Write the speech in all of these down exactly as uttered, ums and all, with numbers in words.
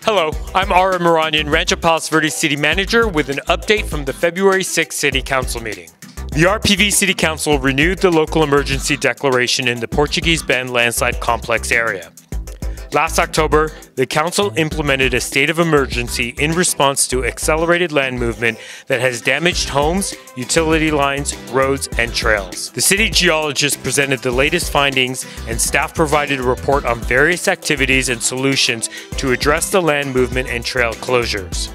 Hello, I'm Ara Mihranian, Rancho Palos Verdes City Manager, with an update from the February sixth City Council meeting. The R P V City Council renewed the local emergency declaration in the Portuguese Bend Landslide Complex area. Last October, the Council implemented a state of emergency in response to accelerated land movement that has damaged homes, utility lines, roads, and trails. The city geologist presented the latest findings, and staff provided a report on various activities and solutions to address the land movement and trail closures.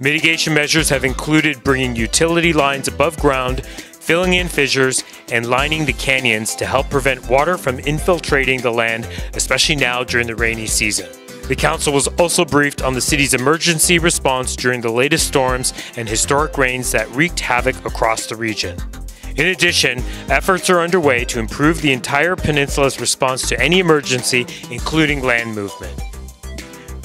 Mitigation measures have included bringing utility lines above ground, filling in fissures, and lining the canyons to help prevent water from infiltrating the land, especially now during the rainy season. The council was also briefed on the city's emergency response during the latest storms and historic rains that wreaked havoc across the region. In addition, efforts are underway to improve the entire peninsula's response to any emergency, including land movement.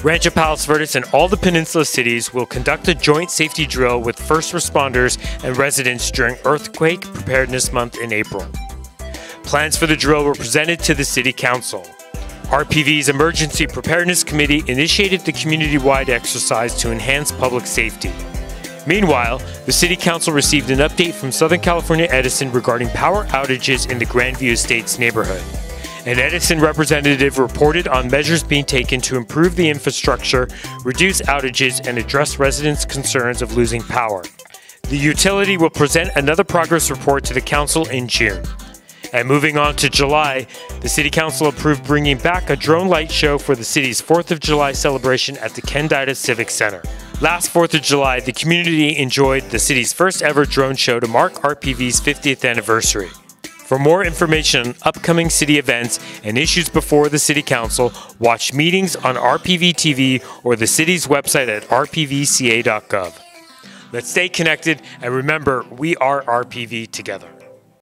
Rancho Palos Verdes and all the peninsula cities will conduct a joint safety drill with first responders and residents during Earthquake Preparedness Month in April. Plans for the drill were presented to the City Council. R P V's Emergency Preparedness Committee initiated the community-wide exercise to enhance public safety. Meanwhile, the City Council received an update from Southern California Edison regarding power outages in the Grandview Estates neighborhood. An Edison representative reported on measures being taken to improve the infrastructure, reduce outages, and address residents' concerns of losing power. The utility will present another progress report to the council in June. And moving on to July, the City Council approved bringing back a drone light show for the city's fourth of July celebration at the Kendita Civic Center. Last fourth of July, the community enjoyed the city's first ever drone show to mark R P V's fiftieth anniversary. For more information on upcoming city events and issues before the City Council, watch meetings on R P V T V or the city's website at r p v c a dot gov. Let's stay connected, and remember, we are R P V together.